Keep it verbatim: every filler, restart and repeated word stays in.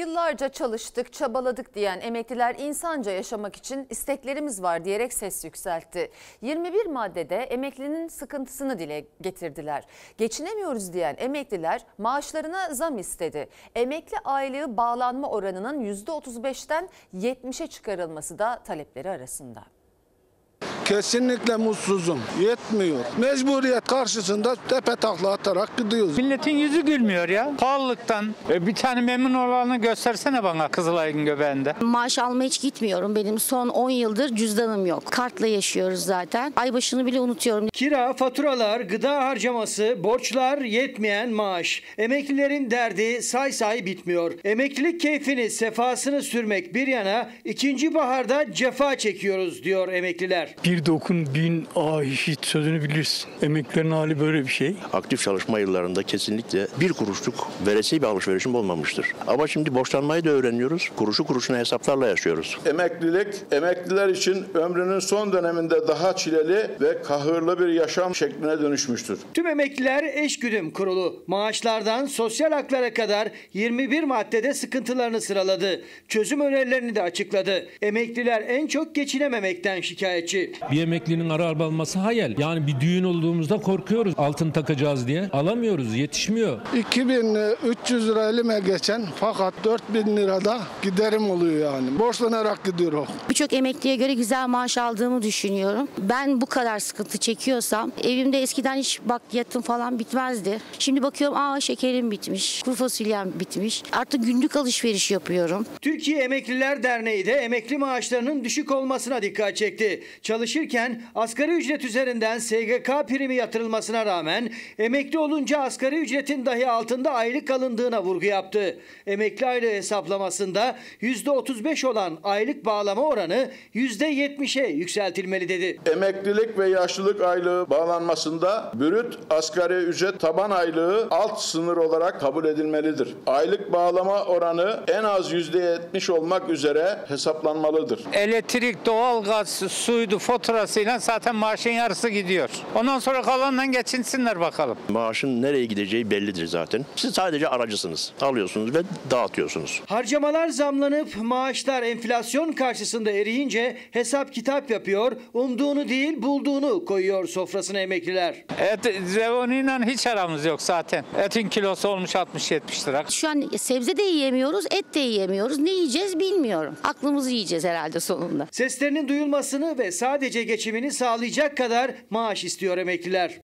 Yıllarca çalıştık, çabaladık diyen emekliler insanca yaşamak için isteklerimiz var diyerek ses yükseltti. yirmi bir maddede emeklinin sıkıntısını dile getirdiler. Geçinemiyoruz diyen emekliler maaşlarına zam istedi. Emekli aylığı bağlanma oranının yüzde otuz beşten yetmişe çıkarılması da talepleri arasında. Kesinlikle mutsuzum. Yetmiyor. Mecburiyet karşısında tepe takla atarak gidiyoruz. Milletin yüzü gülmüyor ya. Pahalılıktan. E bir tane memnun olanı göstersene bana Kızılay'ın göbeğinde. Maaş almaya hiç gitmiyorum. Benim son on yıldır cüzdanım yok. Kartla yaşıyoruz zaten. Ay başını bile unutuyorum. Kira, faturalar, gıda harcaması, borçlar, yetmeyen maaş. Emeklilerin derdi say say bitmiyor. Emeklilik keyfini, sefasını sürmek bir yana ikinci baharda cefa çekiyoruz diyor emekliler. Bir dokun bin ah işit sözünü bilirsin. Emeklilerin hali böyle bir şey. Aktif çalışma yıllarında kesinlikle bir kuruşluk veresiye bir alışverişim olmamıştır. Ama şimdi borçlanmayı da öğreniyoruz. Kuruşu kuruşuna hesaplarla yaşıyoruz. Emeklilik, emekliler için ömrünün son döneminde daha çileli ve kahırlı bir yaşam şekline dönüşmüştür. Tüm emekliler eşgüdüm kurulu maaşlardan sosyal haklara kadar yirmi bir maddede sıkıntılarını sıraladı. Çözüm önerilerini de açıkladı. Emekliler en çok geçinememekten şikayetçi. Bir emeklinin araba alması hayal. Yani bir düğün olduğumuzda korkuyoruz. Altın takacağız diye. Alamıyoruz, yetişmiyor. iki bin üç yüz lira elime geçen fakat dört bin lirada giderim oluyor yani. Borçlanarak gidiyorum. Birçok emekliye göre güzel maaş aldığımı düşünüyorum. Ben bu kadar sıkıntı çekiyorsam evimde eskiden hiç bakliyatım falan bitmezdi. Şimdi bakıyorum aa şekerim bitmiş, kuru fasulyem bitmiş. Artık günlük alışveriş yapıyorum. Türkiye Emekliler Derneği de emekli maaşlarının düşük olmasına dikkat çekti. Çalışan Çalışırken asgari ücret üzerinden S G K primi yatırılmasına rağmen emekli olunca asgari ücretin dahi altında aylık alındığına vurgu yaptı. Emekli aylığı hesaplamasında yüzde otuz beş olan aylık bağlama oranı yüzde yetmişe yükseltilmeli dedi. Emeklilik ve yaşlılık aylığı bağlanmasında brüt asgari ücret taban aylığı alt sınır olarak kabul edilmelidir. Aylık bağlama oranı en az yüzde yetmiş olmak üzere hesaplanmalıdır. Elektrik, doğalgaz, suydu, faturasıyla zaten maaşın yarısı gidiyor. Ondan sonra kalanla geçinsinler bakalım. Maaşın nereye gideceği bellidir zaten. Siz sadece aracısınız. Alıyorsunuz ve dağıtıyorsunuz. Harcamalar zamlanıp maaşlar enflasyon karşısında eriyince hesap kitap yapıyor. Umduğunu değil bulduğunu koyuyor sofrasına emekliler. Et zevoniyle hiç aramız yok zaten. Etin kilosu olmuş altmış yetmiş lira. Şu an sebze de yiyemiyoruz, et de yiyemiyoruz. Ne yiyeceğiz bilmiyorum. Aklımızı yiyeceğiz herhalde sonunda. Seslerinin duyulmasını ve sadece geçimini sağlayacak kadar maaş istiyor emekliler.